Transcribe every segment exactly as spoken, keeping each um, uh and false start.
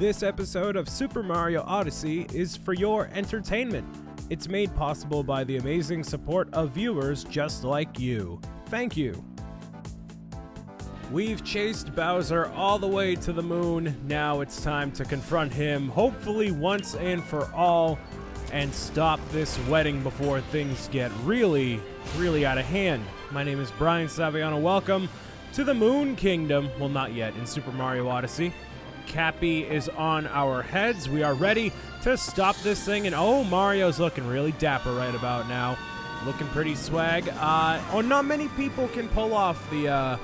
This episode of Super Mario Odyssey is for your entertainment. It's made possible by the amazing support of viewers just like you. Thank you. We've chased Bowser all the way to the moon. Now it's time to confront him, hopefully once and for all, and stop this wedding before things get really, really out of hand. My name is Brian Saviano. Welcome to the Moon Kingdom. Well, not yet, in Super Mario Odyssey. Cappy is on our heads. We are ready to stop this thing, and oh, Mario's looking really dapper right about now. Looking pretty swag. Uh, oh, not many people can pull off the... Uh,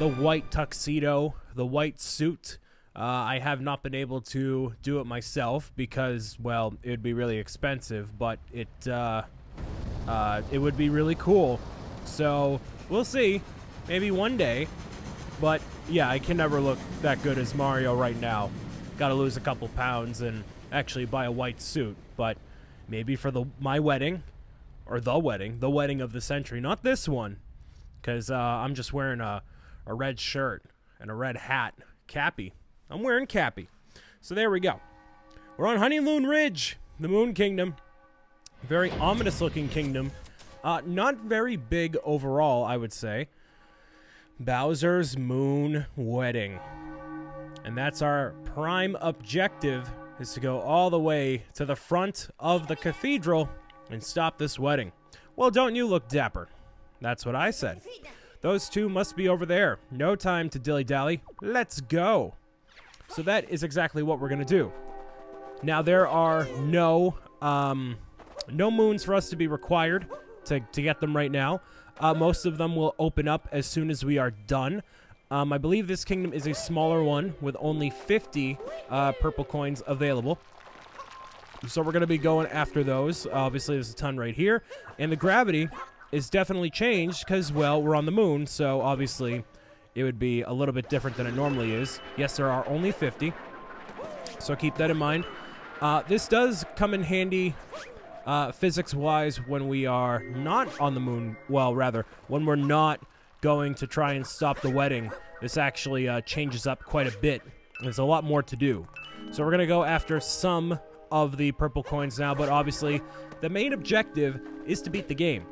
The white tuxedo, the white suit. Uh, I have not been able to do it myself because, well, it would be really expensive, but it uh, uh, it would be really cool. So we'll see, maybe one day. But yeah, I can never look that good as Mario right now. Got to lose a couple pounds and actually buy a white suit. But maybe for the my wedding, or the wedding, the wedding of the century, not this one, because uh, I'm just wearing a. a red shirt and a red hat. Cappy. I'm wearing Cappy. So there we go. We're on Honeymoon Ridge, the Moon Kingdom. Very ominous looking kingdom. Uh, not very big overall, I would say. Bowser's Moon Wedding. And that's our prime objective, is to go all the way to the front of the cathedral and stop this wedding. Well, don't you look dapper? That's what I said. Those two must be over there. No time to dilly-dally. Let's go. So that is exactly what we're going to do. Now, there are no um, no moons for us to be required to, to get them right now. Uh, most of them will open up as soon as we are done. Um, I believe this kingdom is a smaller one with only fifty uh, purple coins available. So we're going to be going after those. Obviously, there's a ton right here. And the gravity... It's definitely changed because, well, we're on the moon, so obviously it would be a little bit different than it normally is. Yes, there are only fifty, so keep that in mind. Uh, this does come in handy uh, physics-wise when we are not on the moon. Well, rather, when we're not going to try and stop the wedding, this actually uh, changes up quite a bit. There's a lot more to do. So we're going to go after some of the purple coins now, but obviously the main objective is to beat the game.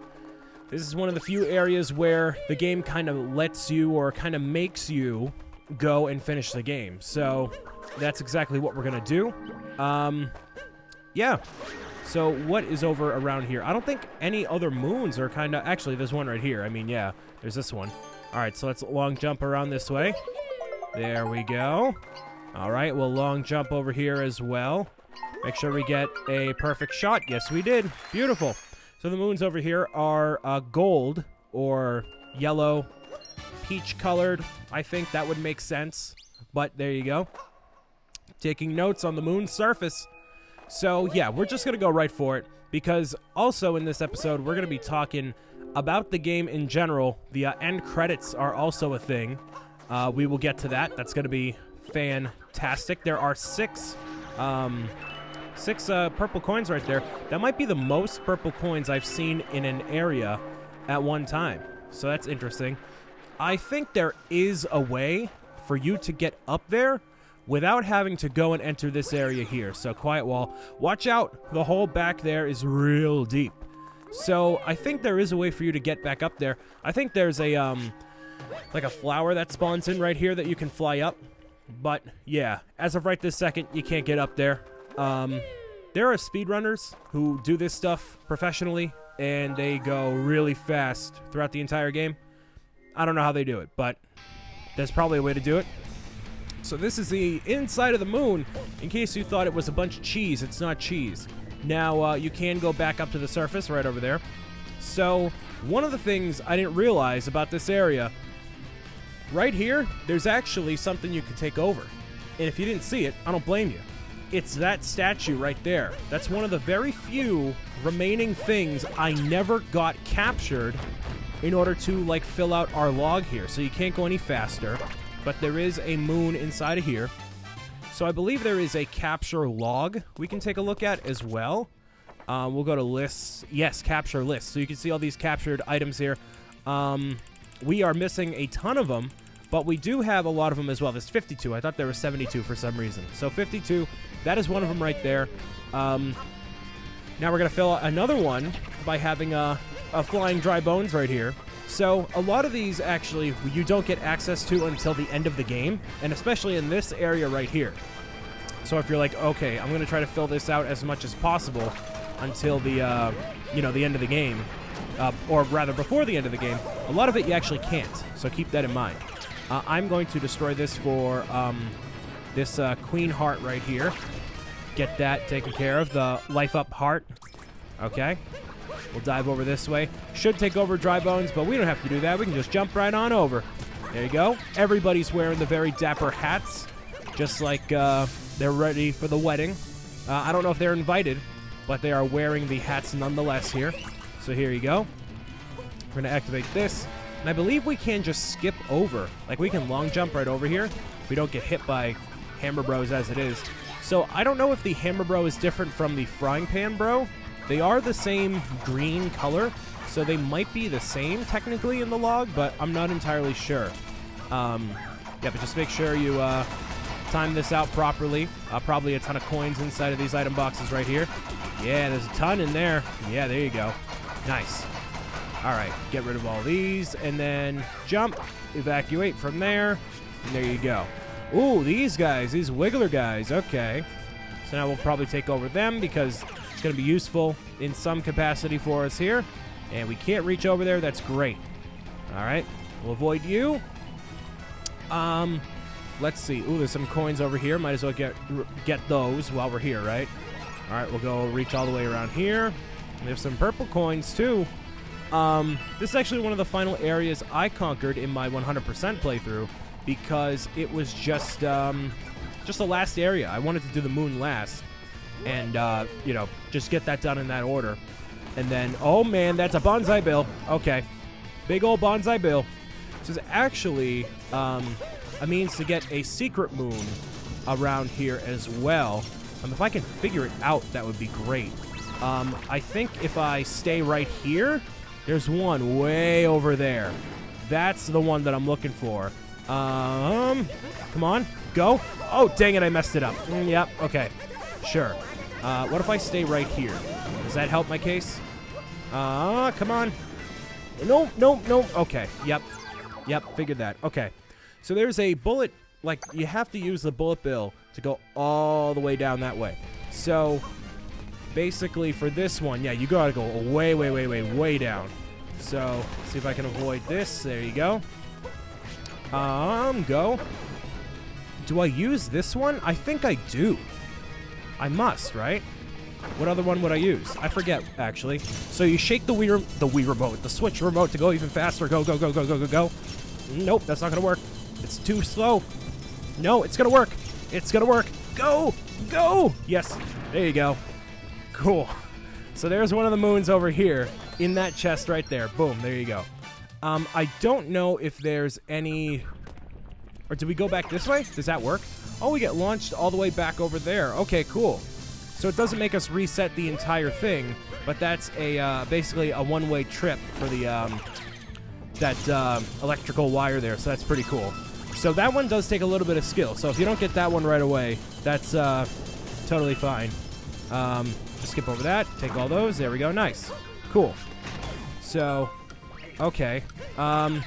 This is one of the few areas where the game kind of lets you or kind of makes you go and finish the game. So that's exactly what we're going to do. Um, yeah. So what is over around here? I don't think any other moons are kind of... Actually, there's one right here. I mean, yeah, there's this one. All right, so let's long jump around this way. There we go. All right, we'll long jump over here as well. Make sure we get a perfect shot. Yes, we did. Beautiful. So the moons over here are uh, gold or yellow, peach-colored. I think that would make sense, but there you go. Taking notes on the moon's surface. So, yeah, we're just going to go right for it because also in this episode, we're going to be talking about the game in general. The uh, end credits are also a thing. Uh, we will get to that. That's going to be fantastic. There are six... Um, Six uh, purple coins right there. That might be the most purple coins I've seen in an area at one time. So that's interesting. I think there is a way for you to get up there without having to go and enter this area here. So quiet wall. Watch out. The hole back there is real deep. So I think there is a way for you to get back up there. I think there's a um, like a flower that spawns in right here that you can fly up. But yeah, as of right this second, you can't get up there. Um, there are speedrunners who do this stuff professionally, and they go really fast throughout the entire game. I don't know how they do it, but there's probably a way to do it. So this is the inside of the moon. In case you thought it was a bunch of cheese, it's not cheese. Now, uh, you can go back up to the surface right over there. So, one of the things I didn't realize about this area, right here, there's actually something you can take over. And if you didn't see it, I don't blame you. It's that statue right there. That's one of the very few remaining things I never got captured in order to, like, fill out our log here. So you can't go any faster, but there is a moon inside of here. So I believe there is a capture log we can take a look at as well. Um, we'll go to lists. Yes, capture lists. So you can see all these captured items here. Um, we are missing a ton of them. But we do have a lot of them as well. There's fifty-two. I thought there were seventy-two for some reason. So fifty-two. That is one of them right there. Um, now we're going to fill out another one by having a, a flying Dry Bones right here. So a lot of these, actually, you don't get access to until the end of the game, and especially in this area right here. So if you're like, okay, I'm going to try to fill this out as much as possible until the, uh, you know, the end of the game, uh, or rather before the end of the game, a lot of it you actually can't. So keep that in mind. Uh, I'm going to destroy this for um, this uh, Queen Heart right here. Get that taken care of, the Life Up Heart. Okay. We'll dive over this way. Should take over Dry Bones, but we don't have to do that. We can just jump right on over. There you go. Everybody's wearing the very dapper hats, just like uh, they're ready for the wedding. Uh, I don't know if they're invited, but they are wearing the hats nonetheless here. So here you go. We're going to activate this. And I believe we can just skip over. Like, we can long jump right over here. We don't get hit by Hammer Bros as it is. So I don't know if the Hammer Bro is different from the Frying Pan Bro. They are the same green color, so they might be the same technically in the log, but I'm not entirely sure. Um, yeah, but just make sure you uh, time this out properly. Uh, probably a ton of coins inside of these item boxes right here. Yeah, there's a ton in there. Yeah, there you go. Nice. All right, get rid of all these, and then jump, evacuate from there, and there you go. Ooh, these guys, these Wiggler guys, okay. So now we'll probably take over them because it's going to be useful in some capacity for us here. And we can't reach over there. That's great. All right. We'll avoid you. Um, let's see. Ooh, there's some coins over here. Might as well get get those while we're here, right? All right. We'll go reach all the way around here. There's some purple coins, too. Um, this is actually one of the final areas I conquered in my one hundred percent playthrough because it was just... Um, Just the last area. I wanted to do the moon last and, uh, you know, just get that done in that order. And then, oh man, that's a Banzai Bill. Okay. Big old Banzai Bill. This is actually um, a means to get a secret moon around here as well. Um, if I can figure it out, that would be great. Um, I think if I stay right here, there's one way over there. That's the one that I'm looking for. Um, come on. Go. Oh, dang it, I messed it up. Mm, yep, okay. Sure. Uh, what if I stay right here? Does that help my case? Uh, come on. No, no, no. Okay, yep. Yep, figured that. Okay. So there's a bullet. Like, you have to use the bullet bill to go all the way down that way. So, basically, for this one, yeah, you gotta go way, way, way, way, way down. So, see if I can avoid this. There you go. Um, go. Do I use this one? I think I do. I must, right? What other one would I use? I forget, actually. So you shake the Wii, the Wii remote, the Switch remote to go even faster. Go, go, go, go, go, go, go. Nope, that's not going to work. It's too slow. No, it's going to work. It's going to work. Go, go. Yes, there you go. Cool. So there's one of the moons over here in that chest right there. Boom, there you go. Um, I don't know if there's any... Or do we go back this way? Does that work? Oh, we get launched all the way back over there. Okay, cool. So it doesn't make us reset the entire thing, but that's a uh, basically a one-way trip for the um, that uh, electrical wire there. So that's pretty cool. So that one does take a little bit of skill. So if you don't get that one right away, that's uh, totally fine. Um, just skip over that. Take all those. There we go. Nice. Cool. So, okay. Um,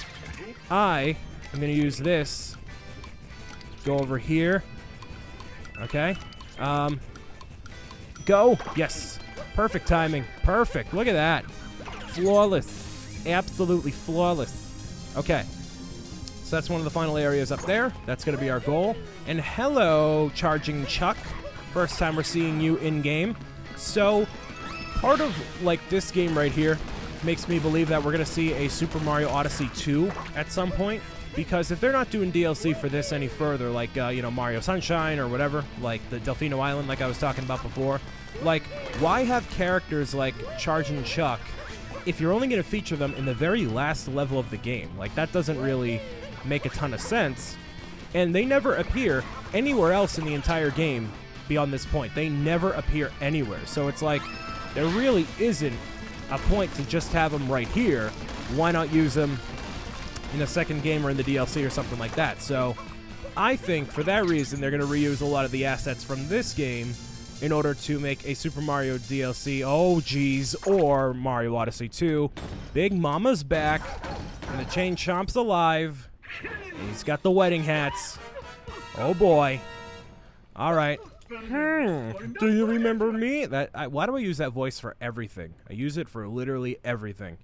I am going to use this. Go over here. Okay. Um, go. Yes. Perfect timing. Perfect. Look at that. Flawless. Absolutely flawless. Okay. So that's one of the final areas up there. That's going to be our goal. And hello, Charging Chuck. First time we're seeing you in-game. So part of, like, this game right here makes me believe that we're going to see a Super Mario Odyssey two at some point. Because if they're not doing D L C for this any further, like, uh, you know, Mario Sunshine or whatever, like the Delfino Island, like I was talking about before, like, why have characters like Charging Chuck if you're only going to feature them in the very last level of the game? Like, that doesn't really make a ton of sense. And they never appear anywhere else in the entire game beyond this point. They never appear anywhere. So it's like, there really isn't a point to just have them right here. Why not use them in a second game or in the D L C or something like that. So I think for that reason, they're going to reuse a lot of the assets from this game in order to make a Super Mario D L C, oh geez, or Mario Odyssey two. Big Mama's back, and the Chain Chomp's alive. He's got the wedding hats. Oh boy. All right. Hmm. Do you remember me? That I, why do I use that voice for everything? I use it for literally everything.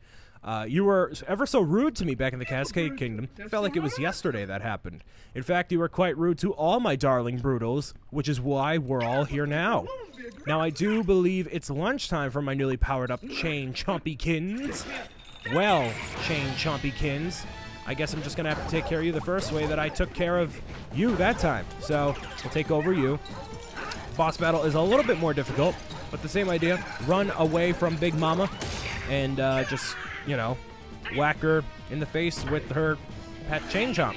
Uh, you were ever so rude to me back in the Cascade Kingdom. It felt like it was yesterday that happened. In fact, you were quite rude to all my darling Brutals, which is why we're all here now. Now, I do believe it's lunchtime for my newly powered-up Chain Chomp-y-kins. Well, Chain Chomp-y-kins, I guess I'm just going to have to take care of you the first way that I took care of you that time. So, we'll take over you. Boss battle is a little bit more difficult, but the same idea. Run away from Big Mama and uh, just... you know, whack her in the face with her pet Chain Chomp.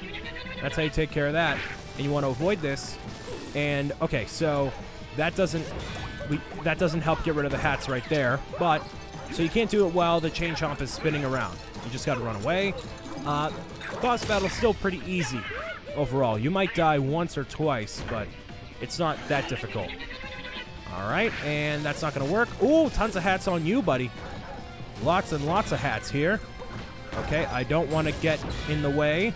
That's how you take care of that, and you want to avoid this. And okay, so that doesn't we, that doesn't help get rid of the hats right there. But so you can't do it while the Chain Chomp is spinning around. You just got to run away. Uh, boss battle's still pretty easy overall. You might die once or twice, but it's not that difficult. All right, and that's not going to work. Ooh, tons of hats on you, buddy. Lots and lots of hats here. Okay, I don't want to get in the way.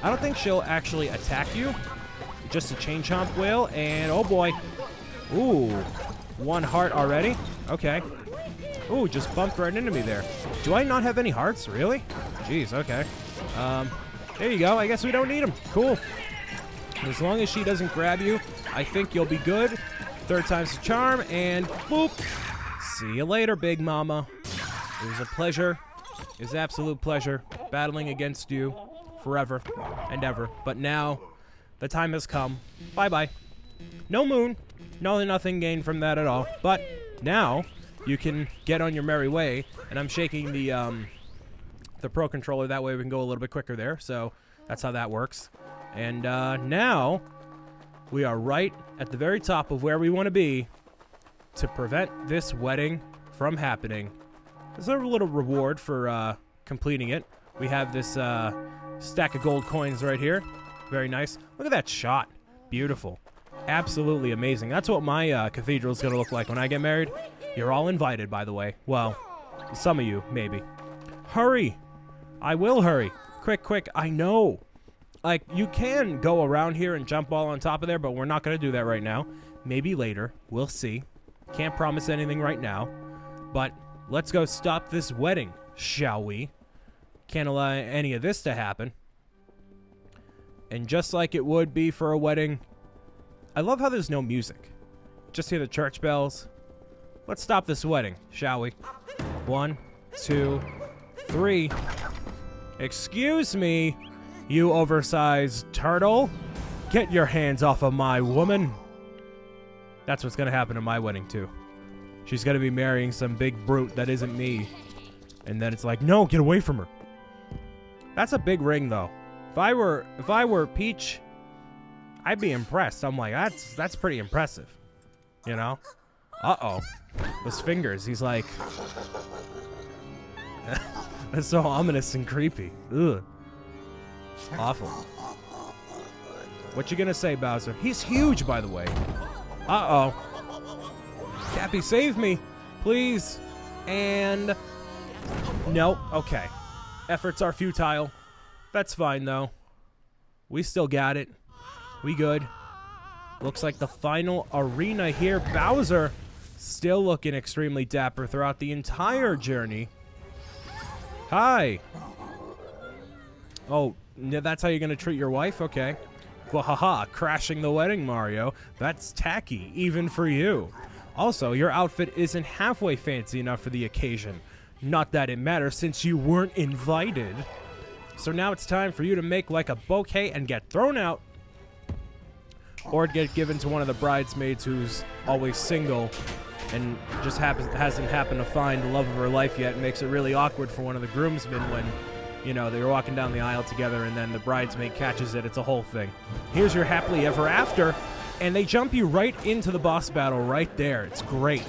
I don't think she'll actually attack you. Just a Chain Chomp will, and oh boy. Ooh, one heart already. Okay. Ooh, just bumped right into me there. Do I not have any hearts, really? Jeez, okay. Um, there you go, I guess we don't need them. Cool. As long as she doesn't grab you, I think you'll be good. Third time's the charm, and boop. See you later, Big Mama. It was a pleasure, it was an absolute pleasure, battling against you forever and ever. But now, the time has come. Bye-bye. No moon, no nothing gained from that at all. But now, you can get on your merry way, and I'm shaking the, um, the Pro Controller. That way we can go a little bit quicker there, so that's how that works. And uh, now, we are right at the very top of where we want to be to prevent this wedding from happening. There's a little reward for uh, completing it. We have this uh, stack of gold coins right here. Very nice. Look at that shot. Beautiful. Absolutely amazing. That's what my uh, cathedral is going to look like when I get married. You're all invited, by the way. Well, some of you, maybe. Hurry. I will hurry. Quick, quick. I know. Like, you can go around here and jump all on top of there, but we're not going to do that right now. Maybe later. We'll see. Can't promise anything right now. But... let's go stop this wedding, shall we? Can't allow any of this to happen. And just like it would be for a wedding, I love how there's no music. Just hear the church bells. Let's stop this wedding, shall we? One, two, three. Excuse me, you oversized turtle. Get your hands off of my woman. That's what's gonna happen at my wedding, too. She's going to be marrying some big brute that isn't me. And then it's like, no, get away from her. That's a big ring, though. If I were if I were Peach, I'd be impressed. I'm like, that's, that's pretty impressive. You know? Uh-oh. Those fingers. He's like... that's so ominous and creepy. Ugh. Awful. What you going to say, Bowser? He's huge, by the way. Uh-oh. Cappy, save me, please. And no, okay. Efforts are futile. That's fine, though. We still got it. We good. Looks like the final arena here. Bowser still looking extremely dapper throughout the entire journey. Hi. Oh, that's how you're going to treat your wife? Okay. Well, haha, crashing the wedding, Mario. That's tacky, even for you. Also, your outfit isn't halfway fancy enough for the occasion. Not that it matters since you weren't invited. So now it's time for you to make like a bouquet and get thrown out. Or get given to one of the bridesmaids who's always single and just happens, hasn't happened to find the love of her life yet. It makes it really awkward for one of the groomsmen when, you know, they're walking down the aisle together and then the bridesmaid catches it. It's a whole thing. Here's your happily ever after. And they jump you right into the boss battle right there. It's great.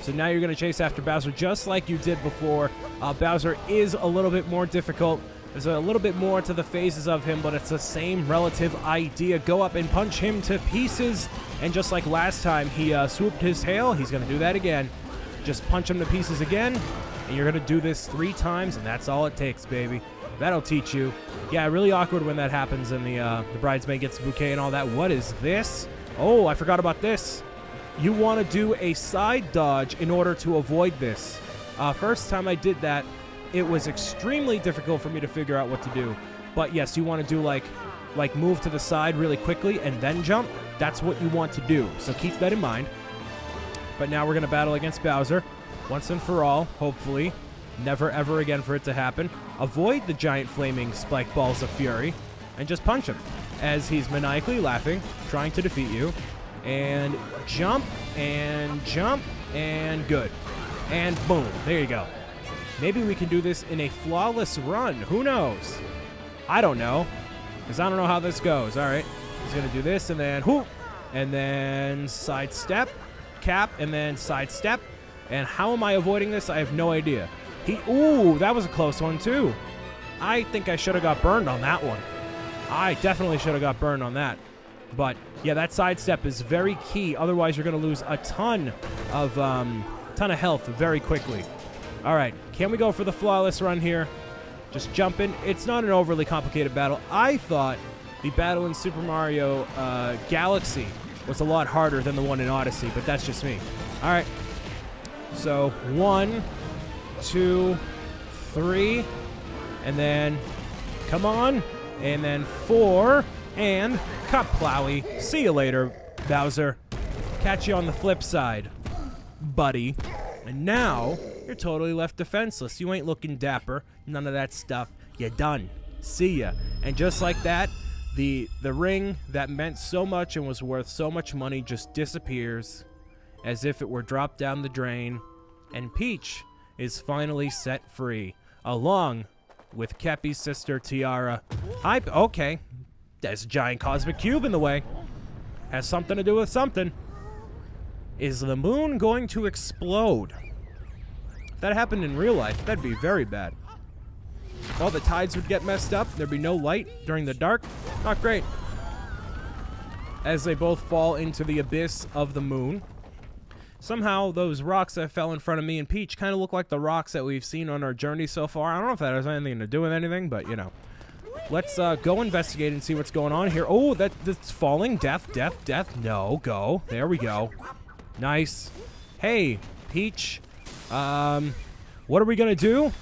So now you're going to chase after Bowser just like you did before. Uh, Bowser is a little bit more difficult. There's a little bit more to the phases of him, but it's the same relative idea. Go up and punch him to pieces. And just like last time, he uh, swooped his tail. He's going to do that again. Just punch him to pieces again. And you're going to do this three times, and that's all it takes, baby. That'll teach you. Yeah, really awkward when that happens and the, uh, the bridesmaid gets the bouquet and all that. What is this? Oh, I forgot about this. You want to do a side dodge in order to avoid this. Uh, first time I did that, it was extremely difficult for me to figure out what to do. But yes, you want to do like, like move to the side really quickly and then jump. That's what you want to do. So keep that in mind. But now we're going to battle against Bowser once and for all, hopefully. Never ever again for it to happen. Avoid the giant flaming spike balls of fury and just punch him as he's maniacally laughing, trying to defeat you. And jump and jump and good. And boom, there you go. Maybe we can do this in a flawless run. Who knows? I don't know, because I don't know how this goes. All right, he's going to do this and then whoop, and then sidestep, cap, and then sidestep. And how am I avoiding this? I have no idea. He, ooh, that was a close one too. I think I should have got burned on that one. I definitely should have got burned on that. But yeah, that sidestep is very key. Otherwise, you're going to lose a ton of um, ton of health very quickly. All right, can we go for the flawless run here? Just jumping. It's not an overly complicated battle. I thought the battle in Super Mario uh, Galaxy was a lot harder than the one in Odyssey, but that's just me. All right. So one, two, three, and then come on, and then four, and cup plowy. See you later, Bowser. Catch you on the flip side, buddy. And now you're totally left defenseless. You ain't looking dapper, none of that stuff. You're done. See ya. And just like that, the the ring that meant so much and was worth so much money just disappears as if it were dropped down the drain, and Peach is finally set free, along with Cappy's sister, Tiara. Hi, okay. There's a giant cosmic cube in the way. Has something to do with something. Is the moon going to explode? If that happened in real life, that'd be very bad. All the tides would get messed up. There'd be no light during the dark. Not great. As they both fall into the abyss of the moon. Somehow, those rocks that fell in front of me and Peach kind of look like the rocks that we've seen on our journey so far. I don't know if that has anything to do with anything, but, you know. Let's uh, go investigate and see what's going on here. Oh, that, that's falling. Death, death, death. No, go. There we go. Nice. Hey, Peach. Um, what are we going to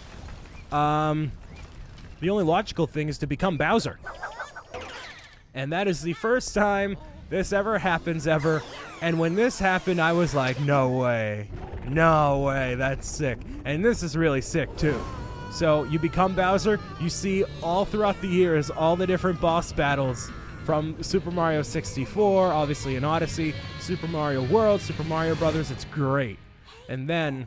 do? Um, the only logical thing is to become Bowser. And that is the first time this ever happens ever. And when this happened, I was like, no way. No way. That's sick. And this is really sick, too. So you become Bowser. You see all throughout the years all the different boss battles from Super Mario sixty-four, obviously in Odyssey, Super Mario World, Super Mario Brothers. It's great. And then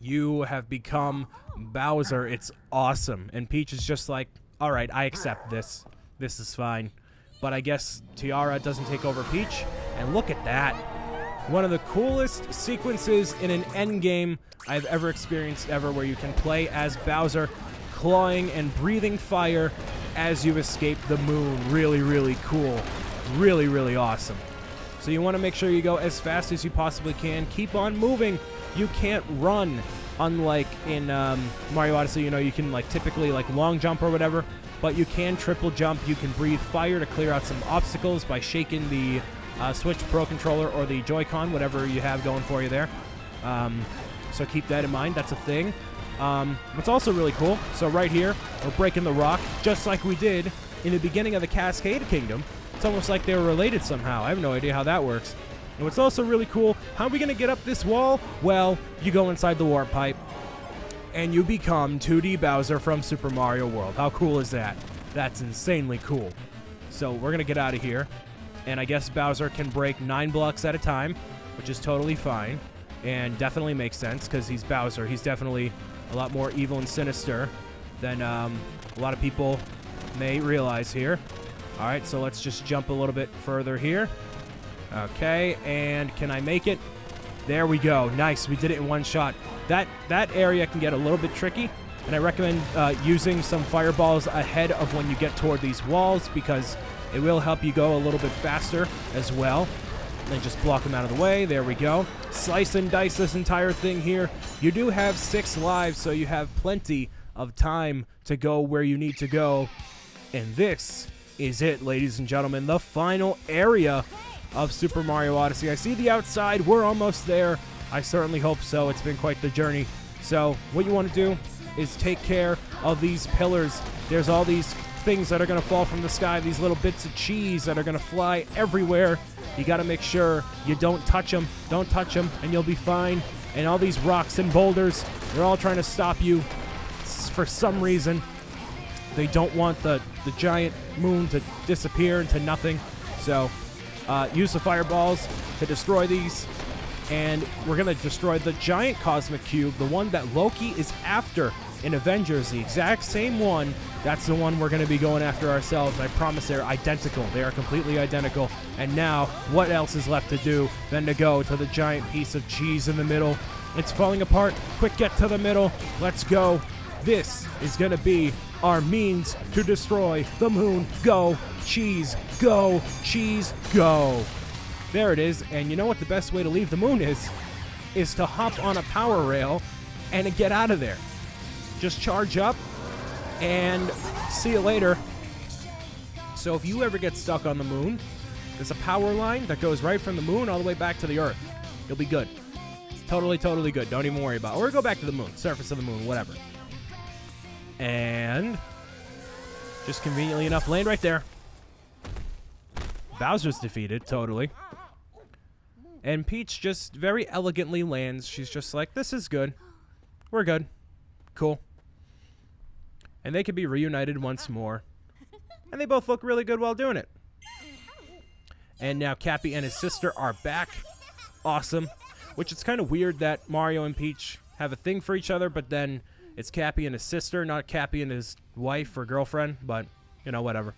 you have become Bowser. It's awesome. And Peach is just like, all right, I accept this. This is fine. But I guess Tiara doesn't take over Peach. And look at that. One of the coolest sequences in an endgame I've ever experienced ever, where you can play as Bowser, clawing and breathing fire as you escape the moon. Really, really cool. Really, really awesome. So you want to make sure you go as fast as you possibly can. Keep on moving. You can't run. Unlike in um, Mario Odyssey, you know, you can like typically like long jump or whatever. But you can triple jump. You can breathe fire to clear out some obstacles by shaking the uh, Switch Pro Controller or the Joy-Con, whatever you have going for you there. Um, so keep that in mind. That's a thing. Um, what's also really cool, so right here, we're breaking the rock, just like we did in the beginning of the Cascade Kingdom. It's almost like they were related somehow. I have no idea how that works. And what's also really cool, how are we going to get up this wall? Well, you go inside the warp pipe. And you become two D Bowser from Super Mario World. How cool is that? That's insanely cool. So we're going to get out of here. And I guess Bowser can break nine blocks at a time, which is totally fine. And definitely makes sense because he's Bowser. He's definitely a lot more evil and sinister than um, a lot of people may realize here. All right, so let's just jump a little bit further here. Okay, and can I make it? There we go. Nice. We did it in one shot. That that area can get a little bit tricky, And I recommend uh, using some fireballs ahead of when you get toward these walls, because it will help you go a little bit faster as well. And just block them out of the way. There we go. Slice and dice this entire thing here. You do have six lives, so you have plenty of time to go where you need to go. And this is it, ladies and gentlemen, the final area of Super Mario Odyssey. I see the outside. We're almost there. I certainly hope so. It's been quite the journey. So what you want to do is take care of these pillars. There's all these things that are going to fall from the sky, these little bits of cheese that are going to fly everywhere. You got to make sure you don't touch them. Don't touch them, and you'll be fine. And all these rocks and boulders, they're all trying to stop you for some reason. They don't want the, the giant moon to disappear into nothing. So uh, use the fireballs to destroy these. And we're going to destroy the giant cosmic cube, the one that Loki is after in Avengers, the exact same one. That's the one we're going to be going after ourselves. I promise they're identical. They are completely identical. And now, what else is left to do than to go to the giant piece of cheese in the middle? It's falling apart. Quick, get to the middle. Let's go. This is going to be our means to destroy the moon. Go, cheese, go, cheese, go. There it is. And you know what the best way to leave the moon is? Is to hop on a power rail and get out of there. Just charge up and see you later. So if you ever get stuck on the moon, there's a power line that goes right from the moon all the way back to the earth. You'll be good. Totally, totally good. Don't even worry about it. Or go back to the moon, surface of the moon, whatever. And just conveniently enough, land right there. Bowser's defeated, totally. And Peach just very elegantly lands. She's just like, this is good. We're good. Cool. And they could be reunited once more. And they both look really good while doing it. And now Cappy and his sister are back. Awesome. Which it's kind of weird that Mario and Peach have a thing for each other, but then it's Cappy and his sister, not Cappy and his wife or girlfriend, but, you know, whatever.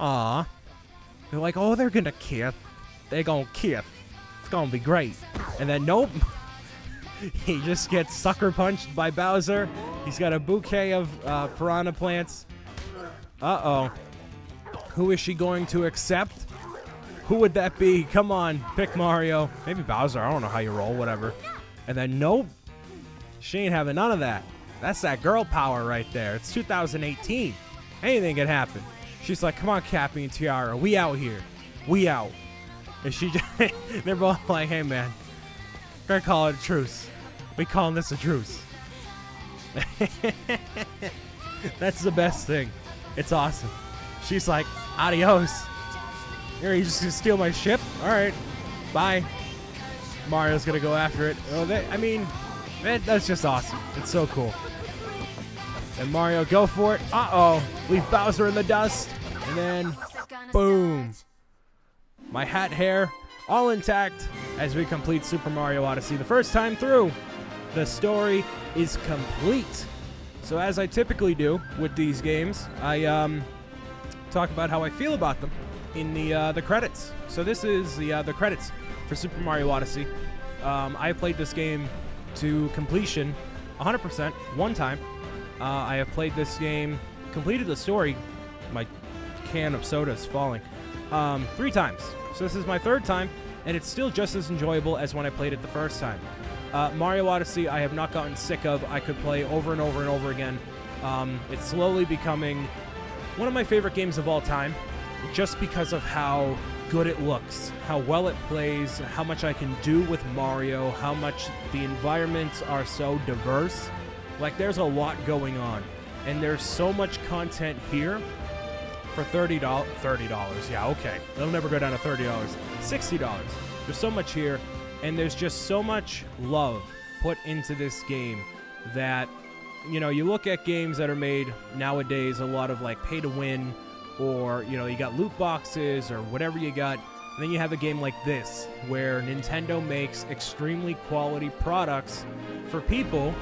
Aw. They're like, oh, they're gonna kiss. They're gonna kiss. It's gonna be great. And then, nope. He just gets sucker punched by Bowser. He's got a bouquet of uh, piranha plants. Uh-oh. Who is she going to accept? Who would that be? Come on. Pick Mario. Maybe Bowser. I don't know how you roll. Whatever. And then, nope. She ain't having none of that. That's that girl power right there. It's two thousand eighteen. Anything can happen. She's like, come on, Cappy and Tiara. We out here. We out. And she just... They're both like, hey, man. We're gonna call it a truce. We calling this a truce. That's the best thing. It's awesome. She's like, adios. You're just gonna steal my ship? Alright. Bye. Mario's gonna go after it. Oh, they, I mean, that, that's just awesome. It's so cool. And Mario, go for it. Uh-oh. Leave Bowser in the dust. And then, boom. My hat hair, all intact, as we complete Super Mario Odyssey. The first time through, the story is complete. So as I typically do with these games, I um, talk about how I feel about them in the uh, the credits. So this is the uh, the credits for Super Mario Odyssey. Um, I have played this game to completion, one hundred percent, one time. Uh, I have played this game, completed the story. My can of soda is falling. Um, three times. So this is my third time, and it's still just as enjoyable as when I played it the first time. Uh, Mario Odyssey, I have not gotten sick of. I could play over and over and over again. Um, it's slowly becoming one of my favorite games of all time, just because of how good it looks, how well it plays, how much I can do with Mario, how much the environments are so diverse. Like, there's a lot going on, and there's so much content here for thirty dollars. thirty dollars, yeah, okay. It'll never go down to thirty dollars. sixty dollars. There's so much here. And there's just so much love put into this game that, you know, you look at games that are made nowadays, a lot of like pay to win, or, you know, you got loot boxes or whatever you got. And then you have a game like this where Nintendo makes extremely quality products for people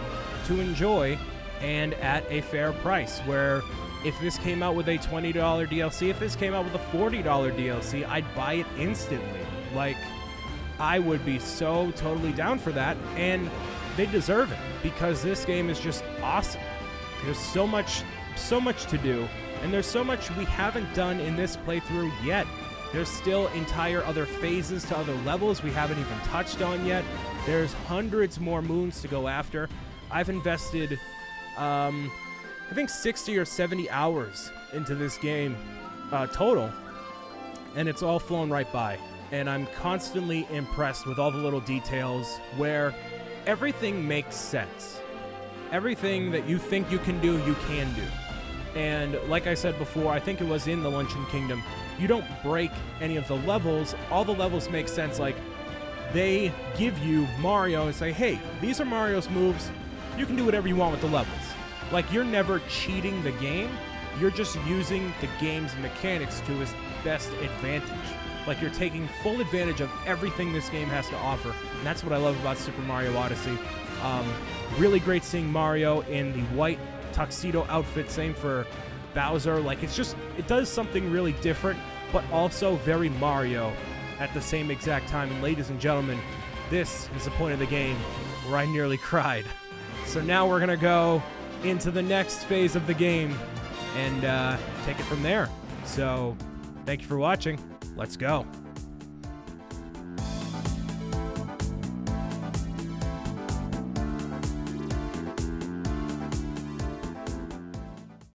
to enjoy and at a fair price. Where if this came out with a twenty dollar D L C, if this came out with a forty dollar D L C, I'd buy it instantly. Like, I would be so totally down for that. And they deserve it, because this game is just awesome. There's so much, so much to do, and there's so much we haven't done in this playthrough yet. There's still entire other phases to other levels we haven't even touched on yet. There's hundreds more moons to go after. I've invested, um, I think sixty or seventy hours into this game uh, total, and it's all flown right by. And I'm constantly impressed with all the little details where everything makes sense. Everything that you think you can do, you can do. And like I said before, I think it was in the Luncheon Kingdom, you don't break any of the levels. All the levels make sense. Like, they give you Mario and say, hey, these are Mario's moves. You can do whatever you want with the levels. Like, you're never cheating the game. You're just using the game's mechanics to its best advantage. Like, you're taking full advantage of everything this game has to offer. And that's what I love about Super Mario Odyssey. Um, really great seeing Mario in the white tuxedo outfit, same for Bowser. Like, it's just, it does something really different, but also very Mario at the same exact time. And ladies and gentlemen, this is the point of the game where I nearly cried. So now we're gonna go into the next phase of the game and uh, take it from there. So thank you for watching. Let's go.